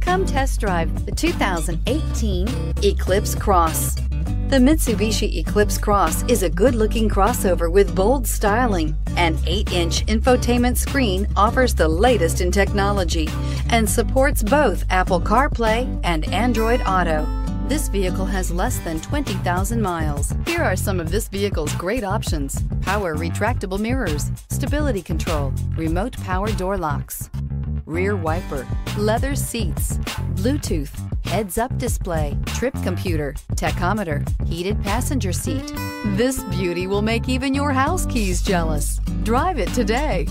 Come test drive the 2018 Eclipse Cross. The Mitsubishi Eclipse Cross is a good-looking crossover with bold styling. An 8-inch infotainment screen offers the latest in technology and supports both Apple CarPlay and Android Auto. This vehicle has less than 20,000 miles. Here are some of this vehicle's great options: power retractable mirrors, stability control, remote power door locks, rear wiper, leather seats, Bluetooth, heads-up display, trip computer, tachometer, heated passenger seat. This beauty will make even your house keys jealous. Drive it today.